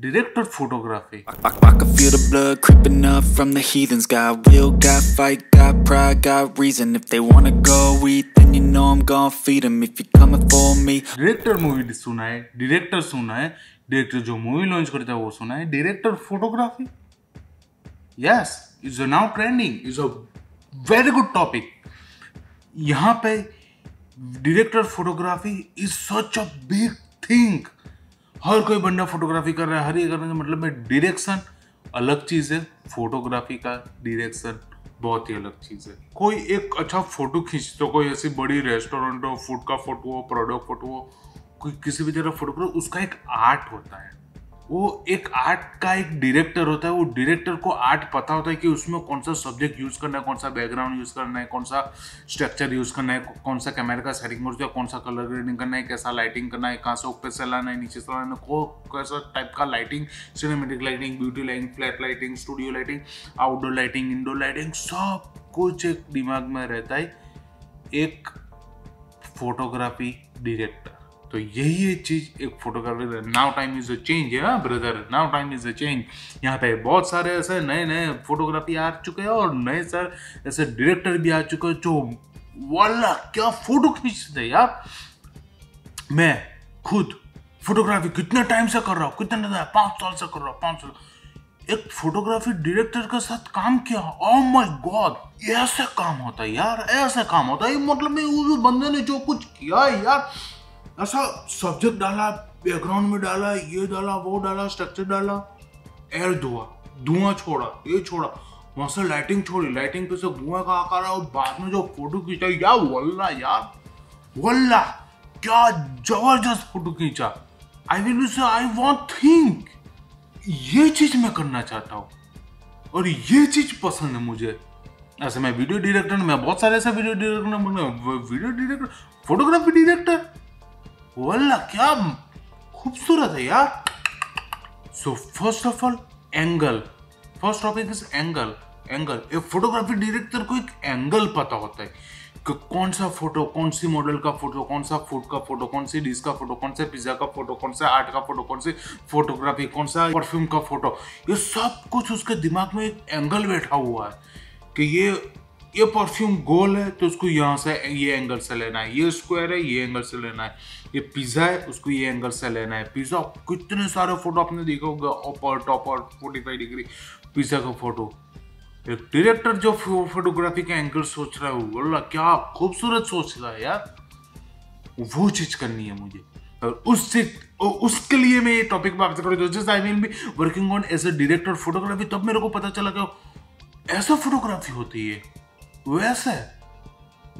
Director photography. I can feel the blood creeping up from the heathens. Got will, got fight, got pride, got reason. If they wanna go eat, then you know I'm gonna feed them. If you're coming for me. Director movie सुना है, director सुना है, director जो movie launch करता है वो सुना है. Director photography. Yes, it's now trending. It's a very good topic. यहाँ पे director photography is such a big thing. हर कोई बंदा फोटोग्राफी कर रहा है. हर एक करने का मतलब है डायरेक्शन अलग चीज़ है, फोटोग्राफी का डायरेक्शन बहुत ही अलग चीज़ है. कोई एक अच्छा फ़ोटो खींच तो कोई ऐसी बड़ी रेस्टोरेंट हो, फूड का फोटो हो, प्रोडक्ट फोटो हो, कोई किसी भी तरह फोटोग्राफ, उसका एक आर्ट होता है. वो एक आर्ट का एक डायरेक्टर होता है. वो डायरेक्टर को आर्ट पता होता है कि उसमें कौन सा सब्जेक्ट यूज़ करना है, कौन सा बैकग्राउंड यूज़ करना है, कौन सा स्ट्रक्चर यूज़ करना है, कौन सा कैमरा का सेटिंग होता है, कौन सा कलर ग्रेडिंग करना है, कैसा लाइटिंग करना है, कहाँ से ऊपर से लाना है, नीचे से लाना है, को कैसा टाइप का lighting, cinematic lighting, beauty lighting, flat lighting, studio lighting, outdoor lighting, indoor lighting, सब कुछ एक दिमाग में रहता है एक फोटोग्राफी डायरेक्टर. तो यही चीज़ एक photographer. Now time is a change है brother, now time is a change. यहाँ पे बहुत सारे ऐसे नए नए फोटोग्राफी आ चुके हैं और नए सर ऐसे डायरेक्टर भी आ चुके हैं जो वाला क्या फोटो खींचते हैं यार. मैं खुद फोटोग्राफी कितना टाइम से कर रहा हूँ, कितना 5 साल से कर रहा हूँ, 5 साल एक फोटोग्राफी डायरेक्टर के साथ काम किया. ओह माय गॉड, ऐसा काम होता है यार, ऐसा काम होता है. मतलब उस बंदे ने जो कुछ किया है यार, ऐसा सब्जेक्ट डाला, बैकग्राउंड में डाला, ये डाला, वो डाला, स्ट्रक्चर डाला, एयर धुआ, धुआं छोड़ा, ये छोड़ा, वहाँ से लाइटिंग छोड़ी, लाइटिंग पे से धुआं का आकार और बाद में जो फोटो खींचा यार वल्ला क्या जबरदस्त फोटो खींचा. I will say I want think ये चीज़ मैं करना चाहता हूँ और ये चीज़ पसंद है मुझे. ऐसे मैं वीडियो डायरेक्टर, मैं बहुत सारे ऐसे video director, video director, photography director, वल्ला क्या खूबसूरत है यार. So first of all angle, first topic is angle. Angle एक फोटोग्राफी डायरेक्टर को एक एंगल पता होता है कि कौन सा फोटो, कौन सी मॉडल का फोटो, कौन सा फूड का फोटो, कौन सी डिश का फोटो, कौन से पिज्जा का फोटो, कौन सा आर्ट का फोटो, कौन सी फोटोग्राफी, कौन सा परफ्यूम का फोटो, ये सब कुछ उसके दिमाग में एक एंगल बैठा हुआ है कि ये परफ्यूम गोल है तो उसको यहाँ से ये एंगल से लेना है, ये स्क्वायर है ये एंगल से लेना है, ये पिज़्ज़ा है उसको ये एंगल से लेना है. पिज़्ज़ा कितने सारे फोटो आपने देखा होगा, अपर टॉपर 45 डिग्री पिज़्ज़ा का फोटो. एक डायरेक्टर जो फोटोग्राफी के एंगल सोच रहा है, वल्लाह क्या खूबसूरत सोच रहा है यार. वो चीज़ करनी है मुझे और उसके लिए मैं ये टॉपिक पर आपसे करूँ. Just I will be working on as a director photography. तब मेरे को पता चला कि ऐसा फोटोग्राफी होती है. वैसे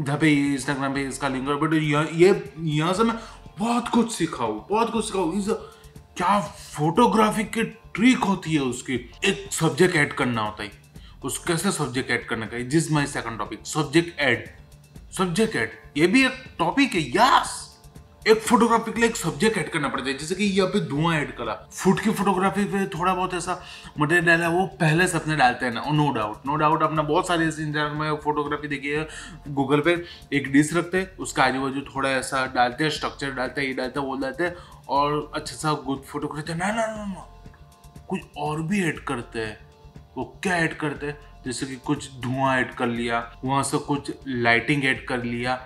इधर पे इंस्टाग्राम पे इसका लिंक, बट यहाँ से मैं बहुत कुछ सीखा हूँ, बहुत कुछ सीखा हूँ. क्या फोटोग्राफी की ट्रिक होती है, उसकी एक सब्जेक्ट ऐड करना होता है, उस कैसे सब्जेक्ट ऐड करना चाहिए. This my second topic, subject add. Subject add ये भी एक टॉपिक है. यस, एक फोटोग्राफी के लिए एक सब्जेक्ट ऐड करना पड़ता है. जैसे कि यहाँ पे धुआं ऐड करा, फूड की फोटोग्राफी पे थोड़ा बहुत ऐसा मटेरियल है वो पहले से अपने डालते हैं ना. No doubt, no doubt. अपना बहुत सारे ऐसे इंसान में फोटोग्राफी देखिए, गूगल पे एक डिश रखते हैं, उसका आजू बाजू थोड़ा ऐसा डालते हैं, स्ट्रक्चर डालते हैं, ये डालते हैं, वो डालते हैं और अच्छा सा गुड फोटो करते हैं. ना ना ना ना, कुछ और भी ऐड करते हैं. वो क्या ऐड करते हैं, जैसे कि कुछ धुआं ऐड कर लिया, वहाँ से कुछ लाइटिंग ऐड कर लिया,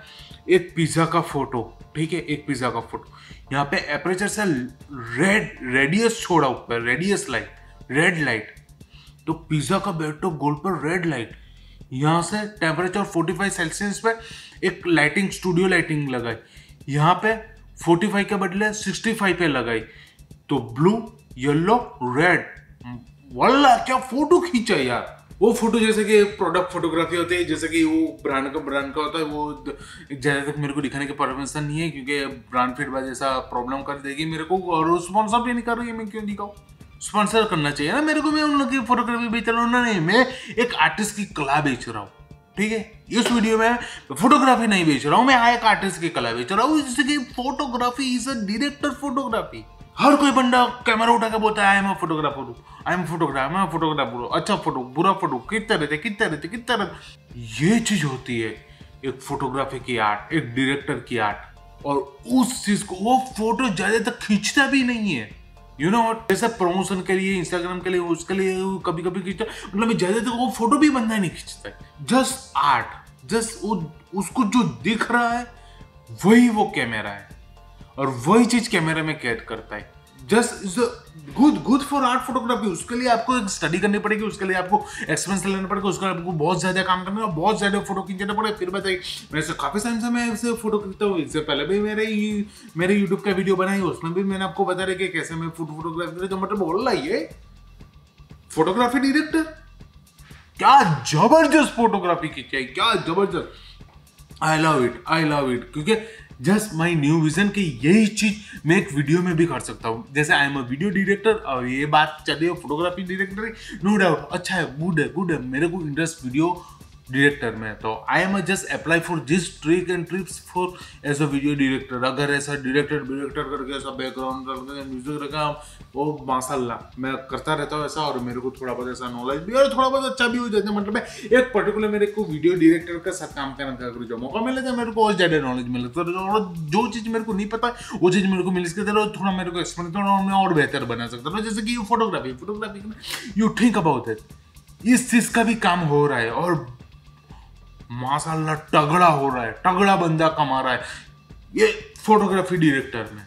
एक पिज़्ज़ा का फोटो, ठीक है, एक पिज़्ज़ा का फोटो, यहाँ पे एपरेचर से रेडियस छोड़ा ऊपर, रेडियस लाइट, रेड लाइट, तो पिज़्ज़ा का बैटो गोल पर रेड लाइट, यहाँ से टेम्परेचर 45 सेल्सियस पे एक लाइटिंग, स्टूडियो लाइटिंग लगाई, यहाँ पे 45 के बदले 65 पे लगाई, तो ब्लू, येलो, रेड. वल्ला क्या फोटो खींचा यार. वो फोटो जैसे कि प्रोडक्ट फोटोग्राफी होती है, जैसे कि वो ब्रांड का होता है. वो ज़्यादा तक मेरे को दिखाने की परमिशन नहीं है क्योंकि ब्रांड फीडबैक जैसा प्रॉब्लम कर देगी मेरे को और स्पॉन्सर भी नहीं कर रही है. मैं क्यों दिखाऊँ, स्पॉन्सर करना चाहिए ना मेरे को. मैं उन लोग की फोटोग्राफी बेच रहा हूँ ना, नहीं, मैं एक आर्टिस्ट की कला बेच रहा हूँ, ठीक है. इस वीडियो में फोटोग्राफी नहीं बेच रहा हूँ, मैं एक आर्टिस्ट की कला बेच रहा हूँ. जैसे कि photography is a director photography. हर कोई बंदा कैमरा उठा के बोलता है I am photographer, I am photographer, I am photographer. अच्छा फोटो, बुरा फोटो, कितने रहते. ये चीज होती है एक फोटोग्राफी की आर्ट, एक डायरेक्टर की आर्ट. और उस चीज को वो फोटो ज्यादा तक खींचता भी नहीं है, यू नो जैसे प्रमोशन के लिए, इंस्टाग्राम के लिए, उसके लिए कभी कभी खींचता, मतलब ज्यादातर वो फोटो भी बंदा नहीं खींचता है, जस्ट आर्ट, जस्ट उसको जो दिख रहा है वही वो कैमरा है और वही चीज कैमरे में कैद करता है। Just is good for art photography. उसके लिए आपको एक स्टडी करनी पड़ेगी, उसके लिए आपको एक्सपीरियंस लेना पड़ेगा, उसके लिए आपको बहुत ज़्यादा काम करना है और बहुत ज़्यादा फोटो खींचना पड़ेगा। फिर बताइए, वैसे काफ़ी टाइम से मैं इससे फोटो खींचता हूँ, इससे पहले भी मेरे यूट्यूब का वीडियो बनाई, उसमें भी मैंने आपको बता रहा कि कैसे मैं फोटोग्राफी, तो मतलब बोल रहा ये फोटोग्राफी डायरेक्टर क्या जबरदस्त फोटोग्राफी खींची है, क्या जबरदस्त। आई लव इट क्योंकि जस्ट माई न्यू विजन कि यही चीज मैं एक वीडियो में भी कर सकता हूँ। जैसे I am a video director और ये बात चलिए फोटोग्राफी डायरेक्टर है, नो डाउट, अच्छा है, गुड है, मेरे को इंटरेस्ट वीडियो डायरेक्टर में है, तो I am just apply for this trick and trips for as a video director. अगर ऐसा डायरेक्टर करके ऐसा बैकग्राउंड करके म्यूजिक रखा, वो माशाल्लाह मैं करता रहता हूँ ऐसा, और मेरे को थोड़ा बहुत ऐसा नॉलेज भी और थोड़ा बहुत अच्छा भी हो जाता है। मतलब मैं एक पर्टिकुलर मेरे को वीडियो डायरेक्टर के साथ काम करना था, जो मौका मिले था मेरे को और ज़्यादा नॉलेज मिल सकता है, और जो चीज़ मेरे को नहीं पता वो चीज़ मेरे को मिल सकती है, थोड़ा मेरे को एक्सपीरियंस थोड़ा मैं और बेहतर बना सकता हूँ। जैसे कि photography you think about it, इस चीज़ का भी काम हो रहा है और माशाल्लाह तगड़ा हो रहा है, तगड़ा बंदा कमा रहा है ये फोटोग्राफी डायरेक्टर में।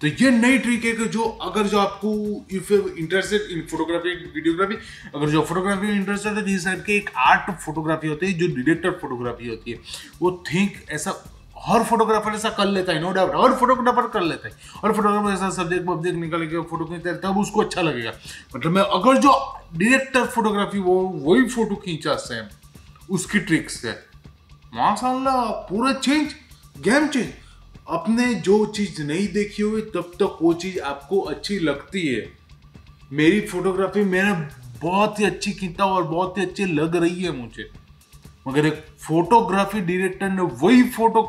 तो ये नई ट्रिक है कि जो अगर जो आपको if interested in photography videography, अगर जो फोटोग्राफी इंटरेस्टेड है, इस टाइप के एक आर्ट फोटोग्राफी होती है जो डायरेक्टर फोटोग्राफी होती है, वो थिंक ऐसा हर फोटोग्राफर ऐसा कर लेता है, नो डाउट हर फोटोग्राफर कर लेता है, हर फोटोग्राफर ऐसा सब्जेक्ट वब्जेक्ट निकाल के फोटो खींचता है तब उसको अच्छा लगेगा। मतलब मैं अगर जो डायरेक्टर फोटोग्राफी वो वही फोटो खींचा सेम, उसकी ट्रिक्स है माशाल्लाह, पूरा चेंज गेम चेंज। अपने जो चीज़ नहीं देखी हुई तब तक वो चीज़ आपको अच्छी लगती है। मेरी फोटोग्राफी मैंने बहुत ही अच्छी खींचा और बहुत ही अच्छी लग रही है मुझे, मगर एक फोटोग्राफी डायरेक्टर ने वही फोटो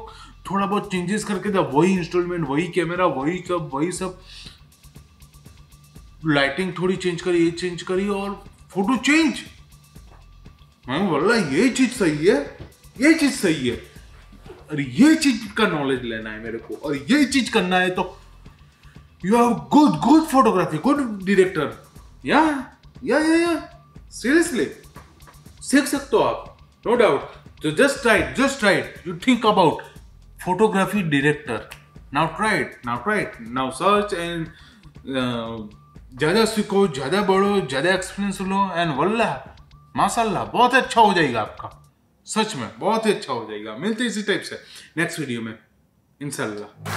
थोड़ा बहुत चेंजेस करके दिया, वही इंस्टॉलमेंट, वही कैमरा, वही सब लाइटिंग थोड़ी चेंज करी, ये चेंज करी और फोटो चेंज। मैं बोला ये चीज सही है, ये चीज सही है और ये चीज का नॉलेज लेना है मेरे को और ये चीज करना है, तो you have good photography, good director. या सीरियसली सीख सकते हो आप, नो डाउट। तो just right you think about photography director, now try it, now search and ज्यादा सीखो, ज्यादा बढ़ो, ज्यादा एक्सपीरियंस लो एंड वल्ला माशाल्लाह बहुत अच्छा हो जाएगा आपका, सच में बहुत ही अच्छा हो जाएगा। मिलते इसी टाइप से नेक्स्ट वीडियो में इंशाल्लाह।